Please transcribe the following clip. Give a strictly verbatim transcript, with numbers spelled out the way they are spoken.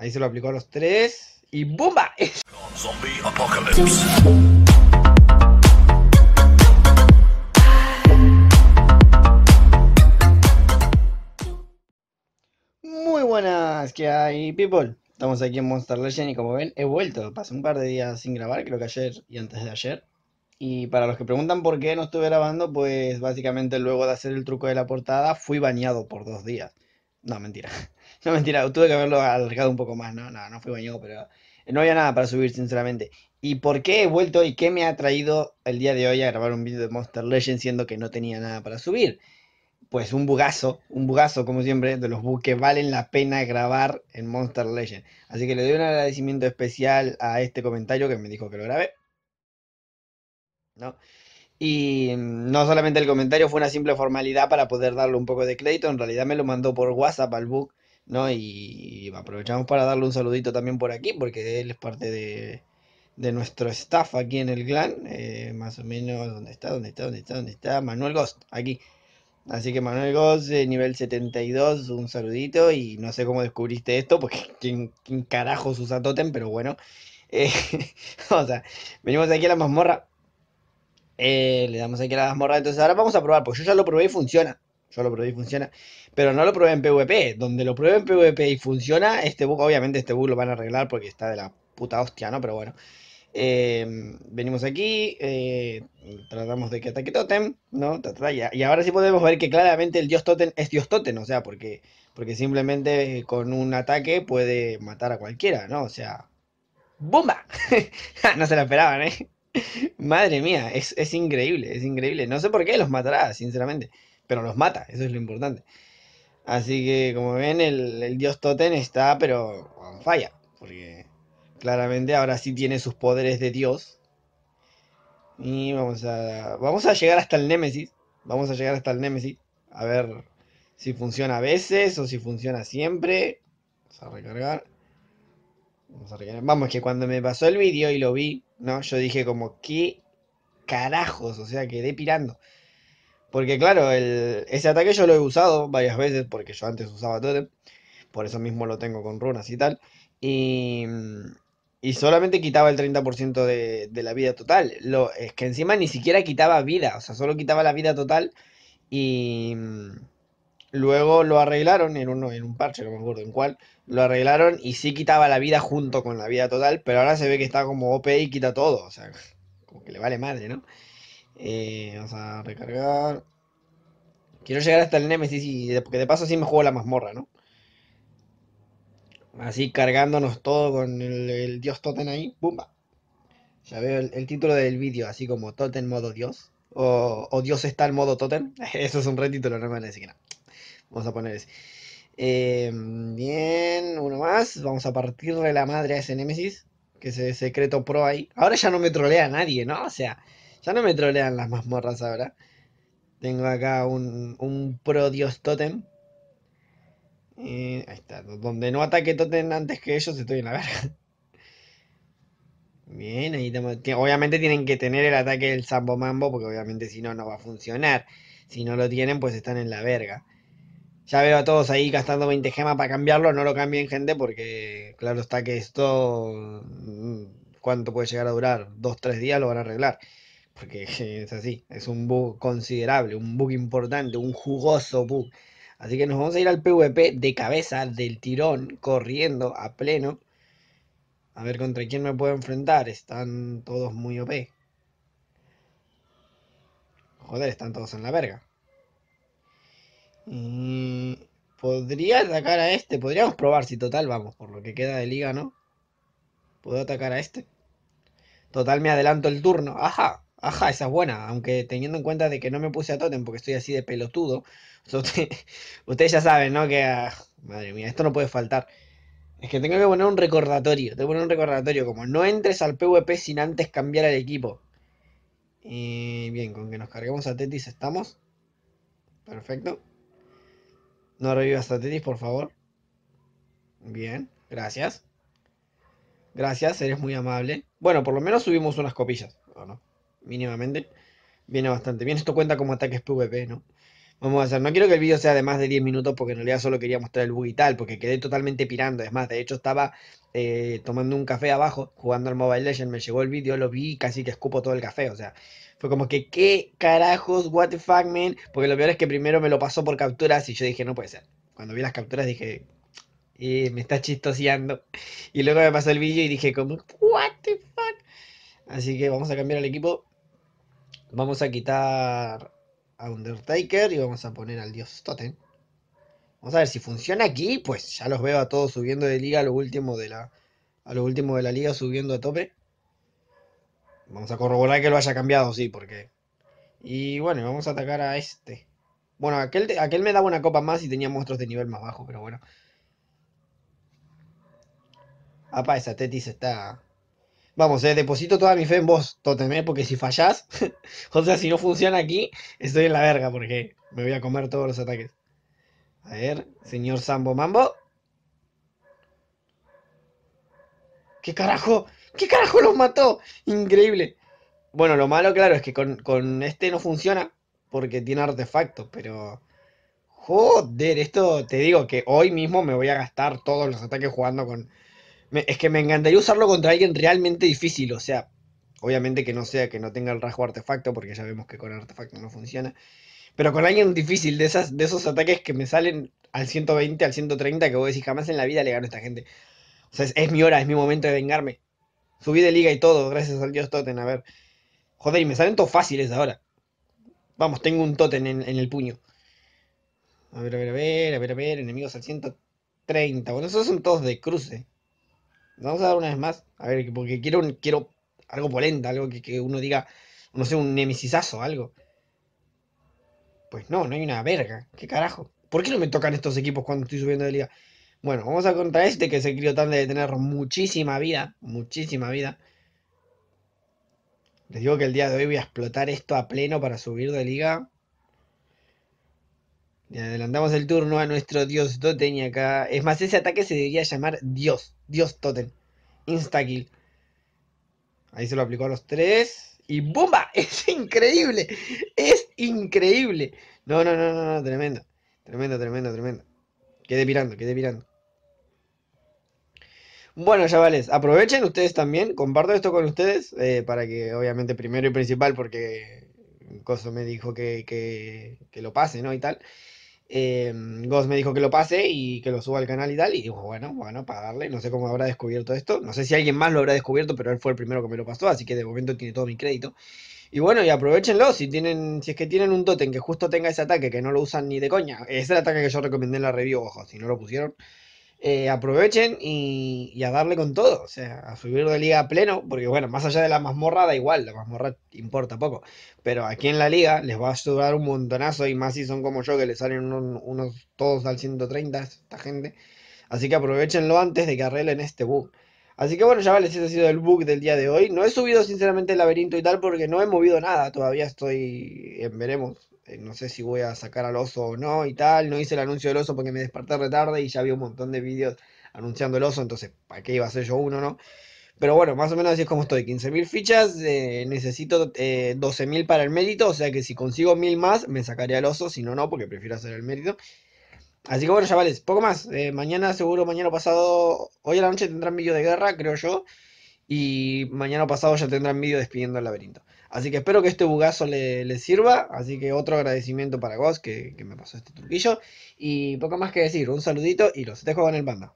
Ahí se lo aplicó a los tres. Y ¡bumba! Zombie Apocalypse. Muy buenas, ¿qué hay, people? Estamos aquí en Monster Legends y como ven, he vuelto. Pasé un par de días sin grabar, creo que ayer y antes de ayer. Y para los que preguntan por qué no estuve grabando, pues básicamente luego de hacer el truco de la portada fui bañado por dos días. No, mentira. No, mentira. Tuve que haberlo alargado un poco más. No, no, no fui bañado, pero no había nada para subir, sinceramente. ¿Y por qué he vuelto y qué me ha traído el día de hoy a grabar un vídeo de Monster Legends siendo que no tenía nada para subir? Pues un bugazo, un bugazo como siempre, de los bugs que valen la pena grabar en Monster Legends. Así que le doy un agradecimiento especial a este comentario que me dijo que lo grabé, ¿no? Y no solamente el comentario, fue una simple formalidad para poder darle un poco de crédito. En realidad me lo mandó por WhatsApp al bug, ¿no? Y aprovechamos para darle un saludito también por aquí, porque él es parte de, de nuestro staff aquí en el clan. eh, Más o menos, ¿dónde está? ¿Dónde está? ¿Dónde está? ¿Dónde está? Manuel Ghost, aquí. Así que Manuel Ghost, eh, nivel setenta y dos, un saludito. Y no sé cómo descubriste esto, porque ¿quién, quién carajos usa Totem? Pero bueno, eh, o sea, venimos aquí a la mazmorra. Eh, le damos aquí a la mazmorra. Entonces ahora vamos a probar, pues yo ya lo probé y funciona. Yo lo probé y funciona, pero no lo probé en PvP. Donde lo probé en PvP y funciona, este bug, obviamente este bug lo van a arreglar porque está de la puta hostia, ¿no? Pero bueno, eh, venimos aquí, eh, tratamos de que ataque Totem, ¿no? Y ahora sí podemos ver que claramente el dios Totem es dios Totem, o sea, porque, porque simplemente con un ataque puede matar a cualquiera, ¿no? O sea, ¡bumba! No se la esperaban, ¿eh? Madre mía, es, es increíble, es increíble. No sé por qué los matará, sinceramente, pero los mata, eso es lo importante. Así que, como ven, el, el dios Totem está, pero on fire, porque claramente ahora sí tiene sus poderes de dios. Y vamos a, vamos a llegar hasta el Némesis. Vamos a llegar hasta el Némesis, a ver si funciona a veces o si funciona siempre. Vamos a recargar. Vamos, a recargar. Vamos, que cuando me pasó el vídeo y lo vi, ¿no? Yo dije como, ¿qué carajos? O sea, quedé pirando. Porque claro, el, ese ataque yo lo he usado varias veces, porque yo antes usaba Totem. Por eso mismo lo tengo con runas y tal. Y, y solamente quitaba el treinta por ciento de, de la vida total. Lo, es que encima ni siquiera quitaba vida, o sea, solo quitaba la vida total. Y luego lo arreglaron en, uno, en un parche, no me acuerdo en cuál. Lo arreglaron y sí quitaba la vida junto con la vida total. Pero ahora se ve que está como O P y quita todo. O sea, como que le vale madre, ¿no? Eh, vamos a recargar. Quiero llegar hasta el Némesis y de, porque de paso sí me juego la mazmorra, ¿no? Así cargándonos todo con el, el dios Totem ahí. ¡Bumba! Ya veo el, el título del vídeo, así como Totem modo dios. O, o dios está en modo Totem. Eso es un retítulo, no me van a decir que no. Vamos a poner ese. Eh, bien, uno más. Vamos a partirle la madre a ese Némesis. Que ese secreto pro ahí. Ahora ya no me trolea a nadie, ¿no? O sea, ya no me trolean las mazmorras ahora. Tengo acá un, un pro dios Totem. Eh, ahí está. Donde no ataque Totem antes que ellos, estoy en la verga. Bien, ahí estamos. Obviamente tienen que tener el ataque del Sambo Mambo, porque obviamente si no, no va a funcionar. Si no lo tienen, pues están en la verga. Ya veo a todos ahí gastando veinte gemas para cambiarlo. No lo cambien, gente, porque claro está que esto, ¿cuánto puede llegar a durar? dos, tres días lo van a arreglar. Porque es así, es un bug considerable, un bug importante, un jugoso bug. Así que nos vamos a ir al PvP de cabeza, del tirón, corriendo a pleno. A ver contra quién me puedo enfrentar. Están todos muy O P. Joder, están todos en la verga. Podría atacar a este. Podríamos probar, si total, vamos, por lo que queda de liga, ¿no? Puedo atacar a este. Total, me adelanto el turno. Ajá, ajá, esa es buena. Aunque teniendo en cuenta de que no me puse a Totem porque estoy así de pelotudo. Usted, ustedes ya saben, ¿no? Que, ah, madre mía, esto no puede faltar. Es que tengo que poner un recordatorio. Tengo que poner un recordatorio como no entres al PvP sin antes cambiar el equipo. Y bien, con que nos carguemos a Tetis estamos. Perfecto. No revivas a Tetis, por favor. Bien, gracias. Gracias, eres muy amable. Bueno, por lo menos subimos unas copillas, ¿o no? Mínimamente. Viene bastante bien. Esto cuenta como ataques PvP, ¿no? Vamos a hacer, no quiero que el vídeo sea de más de diez minutos porque en realidad solo quería mostrar el bug y tal, porque quedé totalmente pirando. Es más, de hecho estaba eh, tomando un café abajo, jugando al Mobile Legends, me llegó el vídeo, lo vi, casi que escupo todo el café, o sea, fue como que qué carajos, what the fuck, man, porque lo peor es que primero me lo pasó por capturas y yo dije, no puede ser. Cuando vi las capturas dije, eh, me está chistoseando, y luego me pasó el vídeo y dije como, what the fuck. Así que vamos a cambiar el equipo, vamos a quitar a Undertaker y vamos a poner al dios Totem. Vamos a ver si funciona aquí. Pues ya los veo a todos subiendo de liga, a lo último de la, a lo último de la liga subiendo a tope. Vamos a corroborar que lo haya cambiado, sí, porque... Y bueno, vamos a atacar a este. Bueno, aquel, aquel me daba una copa más y tenía monstruos de nivel más bajo, pero bueno. Apa, esa Tetis está... Vamos, eh, deposito toda mi fe en vos, Totem, ¿eh? Porque si fallás, o sea, si no funciona aquí, estoy en la verga, porque me voy a comer todos los ataques. A ver, señor Sambo Mambo. ¿Qué carajo? ¿Qué carajo los mató? Increíble. Bueno, lo malo, claro, es que con, con este no funciona, porque tiene artefactos, pero... Joder, esto te digo que hoy mismo me voy a gastar todos los ataques jugando con... Me, es que me encantaría usarlo contra alguien realmente difícil, o sea, obviamente que no sea que no tenga el rasgo artefacto, porque ya vemos que con artefacto no funciona, pero con alguien difícil, de, esas, de esos ataques que me salen al ciento veinte, al ciento treinta, que vos decís, jamás en la vida le gano a esta gente. O sea, es, es mi hora, es mi momento de vengarme. Subí de liga y todo, gracias al dios Totem, a ver. Joder, y me salen todos fáciles ahora. Vamos, tengo un Totem en, en el puño. A ver, a ver, a ver, a ver, a ver, enemigos al ciento treinta. Bueno, esos son todos de cruce. Vamos a dar una vez más, a ver, porque quiero, quiero algo polenta, algo que, que uno diga, no sé, un nemesisazo, algo. Pues no, no hay una verga, qué carajo. ¿Por qué no me tocan estos equipos cuando estoy subiendo de liga? Bueno, vamos a contra este que se crió tan de tener muchísima vida, muchísima vida. Les digo que el día de hoy voy a explotar esto a pleno para subir de liga. Le adelantamos el turno a nuestro dios Totem y acá... Es más, ese ataque se debería llamar Dios. Dios Totem. Instakill. Ahí se lo aplicó a los tres. ¡Y bomba! ¡Es increíble! ¡Es increíble! No, no, no, no, no. Tremendo. Tremendo, tremendo, tremendo. Quedé pirando, quedé pirando. Bueno, chavales, aprovechen ustedes también. Comparto esto con ustedes. Eh, para que, obviamente, primero y principal, porque... Coso me dijo que, que, que lo pase, ¿no? Y tal. Eh, Ghost me dijo que lo pase y que lo suba al canal y tal, y dijo, bueno, bueno, para darle, no sé cómo habrá descubierto esto, no sé si alguien más lo habrá descubierto, pero él fue el primero que me lo pasó, así que de momento tiene todo mi crédito. Y bueno, y aprovechenlo, si tienen, si es que tienen un Totem que justo tenga ese ataque, que no lo usan ni de coña, es el ataque que yo recomendé en la review, ojo, si no lo pusieron, eh, aprovechen y, y a darle con todo, o sea, a subir de liga a pleno, porque bueno, más allá de la mazmorra da igual, la mazmorra importa poco, pero aquí en la liga les va a ayudar un montonazo, y más si son como yo que le salen unos, unos todos al ciento treinta esta gente, así que aprovechenlo antes de que arreglen este bug. Así que bueno, chavales, ese ha sido el bug del día de hoy. No he subido sinceramente el laberinto y tal porque no he movido nada, todavía estoy en veremos, no sé si voy a sacar al oso o no y tal, no hice el anuncio del oso porque me desperté retarde y ya vi un montón de vídeos anunciando el oso, entonces para qué iba a ser yo uno, ¿no? Pero bueno, más o menos así es como estoy, quince mil fichas, eh, necesito eh, doce mil para el mérito, o sea que si consigo mil más me sacaré al oso, si no, no, porque prefiero hacer el mérito. Así que bueno, chavales, poco más, eh, mañana seguro, mañana pasado, hoy a la noche tendrán vídeo de guerra, creo yo, y mañana pasado ya tendrán vídeo despidiendo el laberinto. Así que espero que este bugazo les le sirva. Así que otro agradecimiento para Ghost que, que me pasó este truquillo. Y poco más que decir, un saludito y los dejo con el panda.